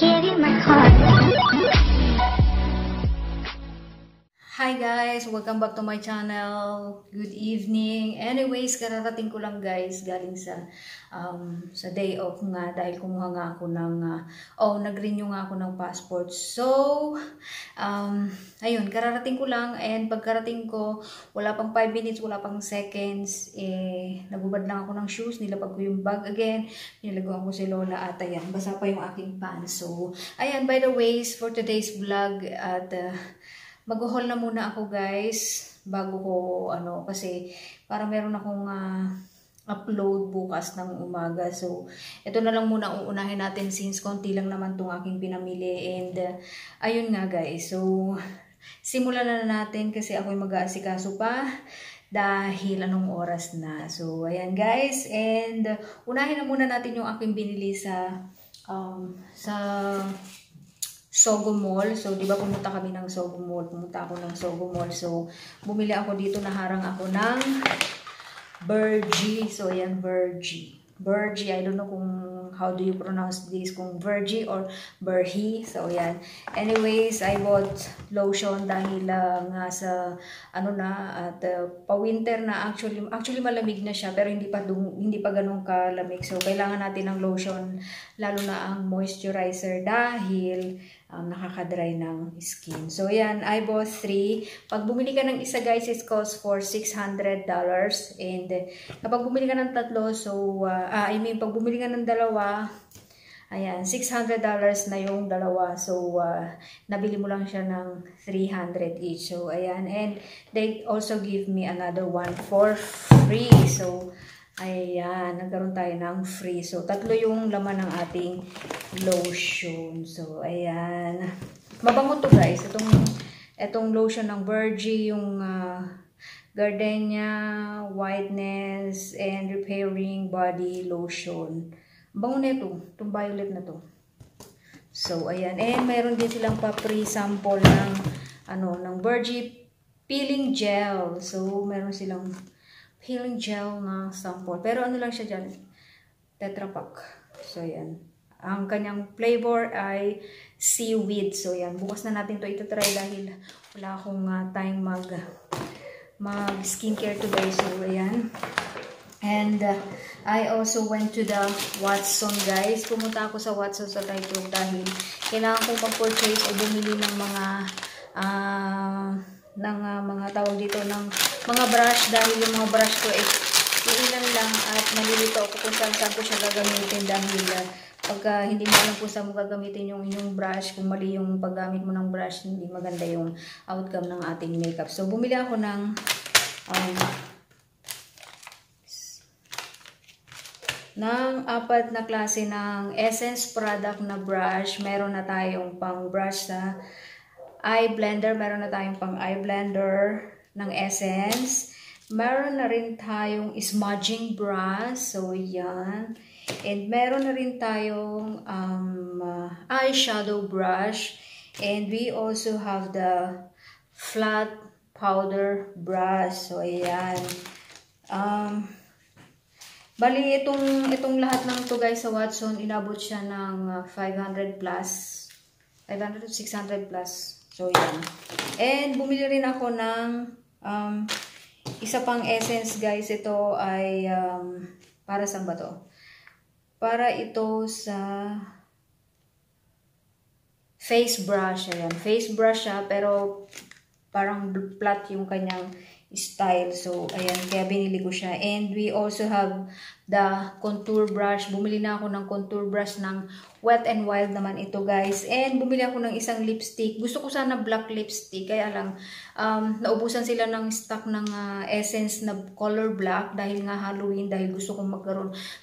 give you my heart. Hi guys! Welcome back to my channel. Good evening. Anyways, kararating ko lang guys galing sa day off nga dahil kumuha nga ako ng nag-renew nga ako ng passport. So, ayun, kararating ko lang and pagkarating ko, wala pang 5 minutes, wala pang seconds, nabubad lang ako ng shoes, nilapag ko yung bag again, nilagawan ko si Lola at ayan, basa pa yung aking pants. So, ayan, by the way, for today's vlog at mag-haul na muna ako guys bago ko ano kasi para meron akong upload bukas ng umaga. So, ito na lang muna uunahin natin since konti lang naman itong aking pinamili and ayun nga guys. So, simulan na natin kasi ako'y mag-aasikaso pa dahil anong oras na. So, ayan guys and unahin na muna natin yung aking binili sa Sogo Mall. So, di ba pumunta kami ng Sogo Mall? Pumunta ako ng Sogo Mall. So, bumili ako dito. Naharang ako ng Virjie. So, ayan, Virjie. Virjie. I don't know kung how do you pronounce this? Kung Virjie or Virjie. So, ayan. Anyways, I bought lotion dahil nga sa ano na at pa-winter na. Actually, malamig na siya pero hindi pa ganun kalamig. So, kailangan natin ng lotion lalo na ang moisturizer dahil nakakadry ng skin. So, yan. I bought 3. Pag bumili ka ng isa, guys, it costs for $600. And kapag bumili ka ng tatlo, so, pag bumili ka ng dalawa, ayan, $600 na yung dalawa. So, nabili mo lang siya ng $300 each. So, ayan. And they also give me another one for free. So, ayan, nagkaroon tayo ng free. So, tatlo yung laman ng ating lotion. So, ayan. Mabango to guys. Itong lotion ng Virjie, yung Gardenia Whiteness and Repairing Body Lotion. Bango na ito. Itong violet na to. So, ayan. And mayroon din silang pa-free sample ng Virjie Peeling Gel. So, mayroon silang peeling gel na sample. Pero ano lang siya dyan? Tetra Pak. So, yan. Ang kanyang flavor ay seaweed. So, yan. Bukas na natin ito itatry dahil wala akong time mag-skincare today. So, ayan. And, I also went to the Watsons, guys. Pumunta ako sa Watsons sa Taiwan dahil kailangan kong mag-purchase o bumili ng mga tawag dito ng mga brush dahil yung mga brush ko iilan lang at nalilito ako kung saan ko siya gagamitin dahil pagka hindi mo alam kung saan mo gagamitin yung inyong brush, kung mali yung paggamit mo ng brush, hindi maganda yung outcome ng ating makeup. So, bumili ako ng apat na klase ng Essence product na brush. Meron na tayong pang brush sa eye blender, meron na tayong pang eye blender ng Essence. Meron na rin tayong smudging brush. So, yan. And meron na rin tayong eyeshadow brush. And we also have the flat powder brush. So, yan. Bali, itong lahat ng to guys sa Watson, inabot siya ng 500 plus. 500 to 600 plus. So, yan. And, bumili rin ako ng isa pang essence, guys. Ito ay, para saan ba to? Para ito sa face brush. Ayan. Face brush siya, pero parang flat yung kanyang style. So, ayan. Kaya binili ko siya. And, we also have the contour brush. Bumili na ako ng contour brush ng Wet and Wild naman ito, guys. And, bumili ako ng isang lipstick. Gusto ko sana black lipstick. Kaya lang, naubusan sila ng stock ng Essence na color black dahil nga Halloween. Dahil gusto kong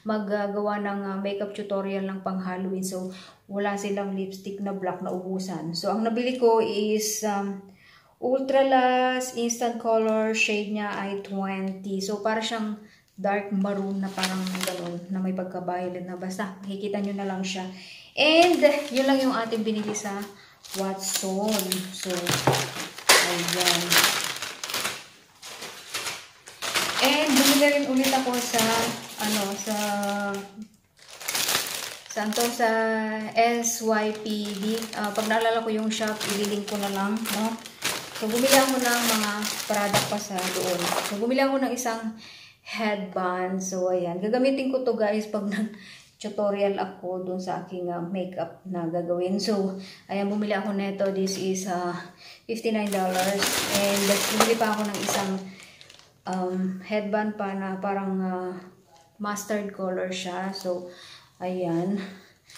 maggagawa ng makeup tutorial ng pang Halloween. So, wala silang lipstick na black na ubusan. So, ang nabili ko is Ultra Lash Instant Color. Shade niya ay 20. So, para siyang dark maroon na parang gano'n, na may pagka-violet na. Basta, makikita nyo na lang siya. And, yun lang yung ating binili sa Watson. So, ayan. And, bumili rin ulit ako sa Kantong sa SYPD. Pag naalala ko yung shop, ililink ko na lang, no? So, bumili ako ng mga product pa sa doon. So, bumili ako ng isang headband. So, ayan. Gagamitin ko to guys pag nag-tutorial ako doon sa aking makeup na gagawin. So, ayan. Bumili ako neto. This is $59. And bumili pa ako ng isang headband pa na parang mustard color siya. So, ayan.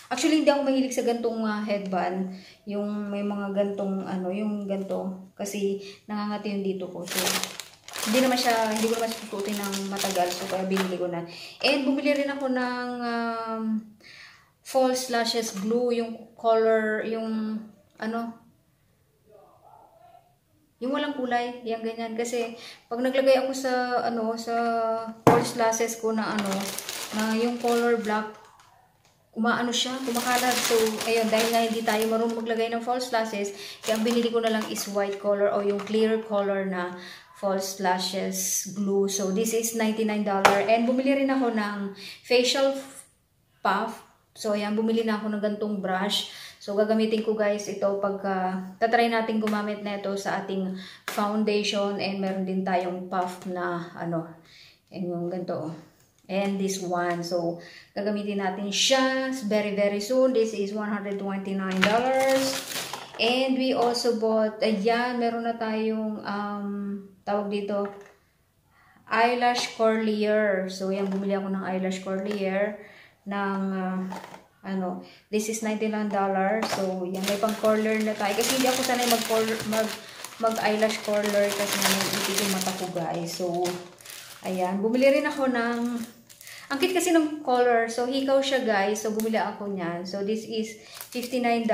Actually, hindi ako mahilig sa gantong headband. Yung may mga gantong, ano, yung ganto. Kasi, nangangati yung dito ko. So, hindi ko naman siya tututin ng matagal. So, kaya binili ko na. And, bumili rin ako ng false lashes glue. Yung color, yung, ano, yung walang kulay, yung ganyan. Kasi, pag naglagay ako sa, ano, sa false lashes ko na, ano, na yung color black, umaano siya, kumakalat. So, ayun, dahil nga hindi tayo marunong maglagay ng false lashes, kaya ang binili ko na lang is white color o yung clear color na false lashes glue. So, this is $99. And, bumili rin ako ng facial puff. So, ayan, bumili na ako ng gantong brush. So, gagamitin ko guys ito pag tatry natin gumamit na ito sa ating foundation, and meron din tayong puff na ano, yung ganito. And this one. So, gagamitin natin siya very, very soon. This is $129. And we also bought, ayan, meron na tayong, tawag dito, eyelash curlier. So, ayan, bumili ako ng eyelash curlier ng, ano, this is $99. So, ayan, may pang curler na tayo. Kasi hindi ako sanay mag-eyelash curler kasi nangyayari yung mata ko, guys. So, ayan, bumili rin ako ng, ang cute kasi ng color. So, hikaw siya, guys. So, bumili ako niyan. So, this is $59.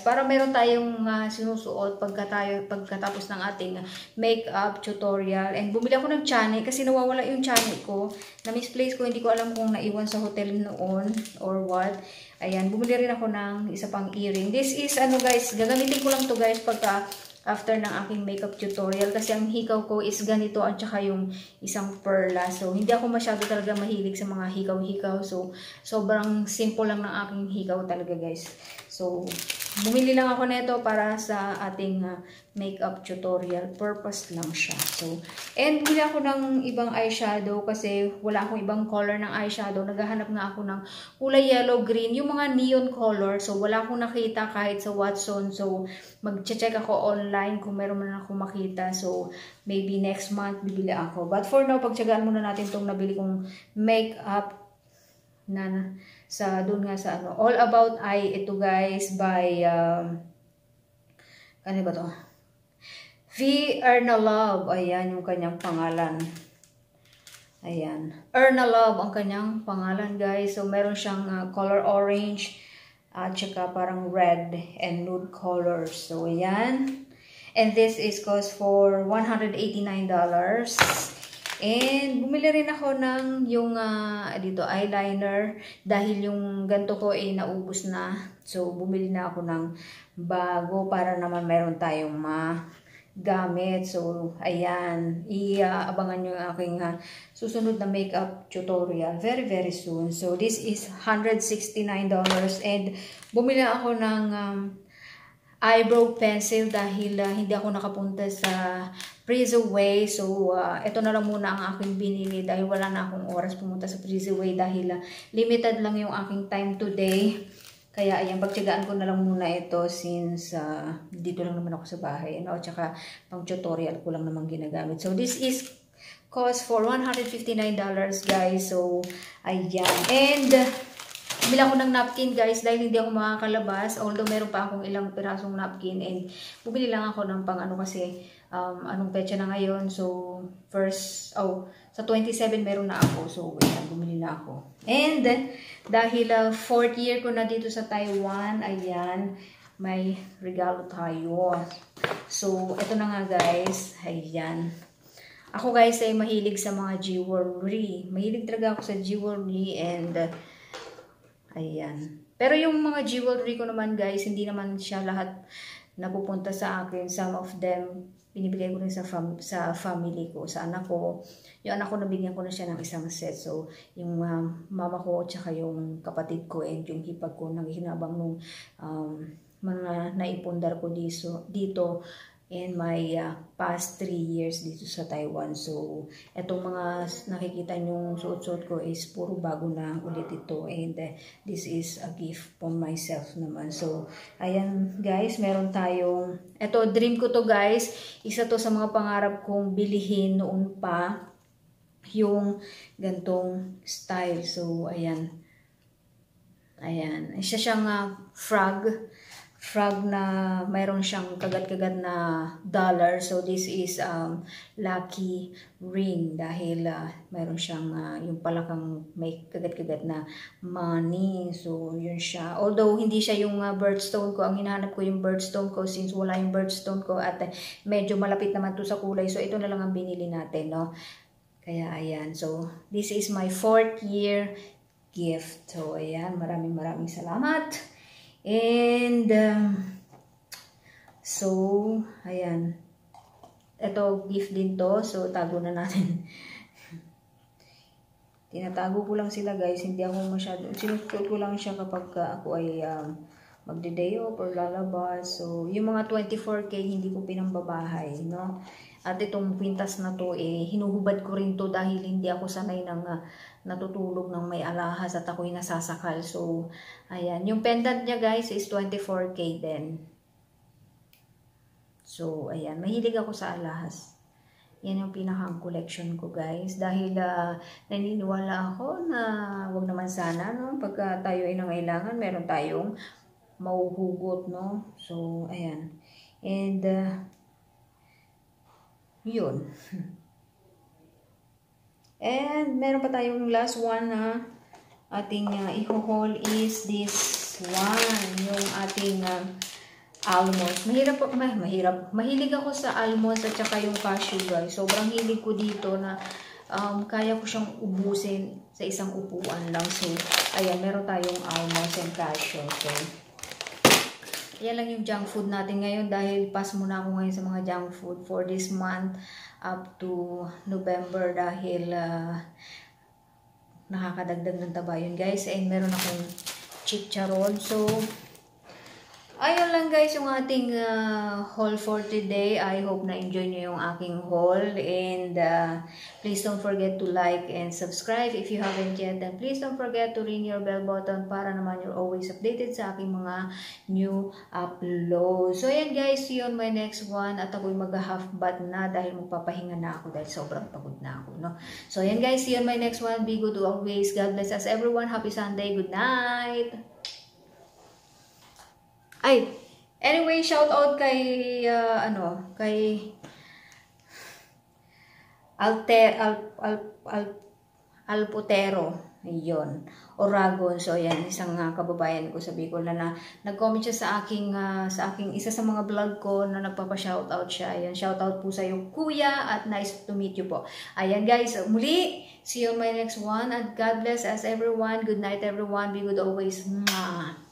Para meron tayong sinusuot pagkatapos ng ating makeup tutorial. And, bumili ako ng chani kasi nawawala yung chani ko. Na-misplace ko. Hindi ko alam kung naiwan sa hotel noon or what. Ayan, bumili rin ako ng isa pang earring. This is, ano guys, gagamitin ko lang to guys pagka after ng aking makeup tutorial. Kasi ang hikaw ko is ganito at saka yung isang perla. So, hindi ako masyado talaga mahilig sa mga hikaw-hikaw. So, sobrang simple lang ng aking hikaw talaga guys. So, bumili lang ako nito para sa ating makeup tutorial. Purpose lang siya. So, and bumili ako ng ibang eyeshadow kasi wala akong ibang color ng eyeshadow. Naghahanap nga ako ng kulay yellow, green, yung mga neon color. So, wala akong nakita kahit sa Watsons. So, mag-check ako online kung meron man ako makita. So, maybe next month bibili ako. But for now, pagtsagaan muna natin itong nabili kong makeup na sa doon nga sa ano, All About Eye ito guys by ano ba to? V. Ernalove. Ayan yung kanyang pangalan. Ayan. Ernalove ang kanyang pangalan guys. So meron siyang color orange at saka parang red and nude colors. So ayan. And this is cost for $189. And bumili rin ako ng yung dito eyeliner dahil yung ganto ko ay naubos na. So bumili na ako ng bago para naman meron tayong magamit. So ayan, i-abangan niyo ang aking susunod na makeup tutorial very very soon. So this is $169 and bumili ako ng eyebrow pencil dahil hindi ako nakapunta sa Freezaway. So, ito na lang muna ang aking binili dahil wala na akong oras pumunta sa Freezaway dahil limited lang yung aking time today. Kaya, ayan, pagtsagaan ko na lang muna ito since dito lang naman ako sa bahay. No? Tsaka, pang tutorial ko lang naman ginagamit. So, this is cost for $159 guys. So, ayan. And, bumili ako ng napkin guys dahil hindi ako makakalabas, although meron pa akong ilang pirasong napkin, and bumili lang ako ng pang ano kasi anong petsa na ngayon, so first, sa 27 meron na ako, so ayan, bumili na ako. And dahil 4th year ko na dito sa Taiwan, ayan, may regalo tayo. So ito na nga guys, ayan. Ako guys ay mahilig sa mga jewelry, mahilig talaga ako sa jewelry, and ayan. Pero yung mga jewelry ko naman guys, hindi naman siya lahat napupunta sa akin. Some of them, binibigay ko rin sa family ko, sa anak ko. Yung anak ko, nabigyan ko na siya ng isang set. So, yung mama ko, tsaka yung kapatid ko, and yung hipag ko, naghihinabang nung mga naipundar ko dito in my past 3 years dito sa Taiwan. So, etong mga nakikita nyo suot-suot ko is puro bago na ulit ito. And this is a gift from myself naman. So, ayan guys, meron tayong, eto dream ko to guys. Isa to sa mga pangarap kong bilihin noon pa yung gantong style. So, ayan. Ayan. Isa siyang frog na mayroon siyang kagat-kagat na dollar. So, this is lucky ring dahil mayroon siyang yung palakang may kagat-kagat na money. So, yun siya. Although, hindi siya yung birthstone ko. Ang hinahanap ko yung birthstone ko since wala yung birthstone ko at medyo malapit naman to sa kulay. So, ito na lang ang binili natin, no? Kaya, ayan. So, this is my 4th year gift. So, ayan. Maraming salamat. And, so, ayan. Ito, gift din to. So, tago na natin. Tinatago ko lang sila, guys. Hindi ako masyado. Sinukot ko lang siya kapag ako ay magde-day off or lalabas. So, yung mga 24K, hindi ko pinambabahay, no? At itong kwintas na to, eh, hinuhubad ko rin to dahil hindi ako sanay ng natutulog ng may alahas at ako'y nasasakal. So, ayan. Yung pendant niya, guys, is 24K din. So, ayan. Mahilig ako sa alahas. Yan yung pinakang collection ko, guys. Dahil naniniwala ako na wag naman sana, no? Pagka tayo ay nangailangan, meron tayong mauhugot, no? So, ayan. And, yun. And, meron pa tayong last one na ating i-haul is this one. Yung ating almonds. Mahirap. Mahilig ako sa almonds at saka yung cashew, guys. Sobrang hilig ko dito na kaya ko siyang ubusin sa isang upuan lang. So, ayan, meron tayong almonds and cashew. So, yan lang yung junk food natin ngayon dahil pass muna ako ngayon sa mga junk food for this month up to November dahil nakakadagdag ng taba yun guys. And meron akong chicharon. So, ayun lang guys yung ating haul for today. I hope na enjoy nyo yung aking haul. And please don't forget to like and subscribe. If you haven't yet, then please don't forget to ring your bell button para naman you're always updated sa aking mga new uploads. So yan guys, see you on my next one. At ako'y mag-half bath na dahil magpapahinga na ako dahil sobrang pagod na ako. No? So yan guys, see you on my next one. Be good always. God bless us everyone. Happy Sunday. Good night. Ay, anyway, shout out kay kay Alpotero. Ayun. Oragon. So, ayan, isang kababayan ko sa Bicol na nag-comment siya sa aking isa sa mga vlog ko na nagpapa-shoutout siya. Ayan, shoutout po sa iyo, kuya, at nice to meet you po. Ayan, guys, muli, see you on my next one, and God bless us everyone. Good night, everyone. Be good always. Mwah.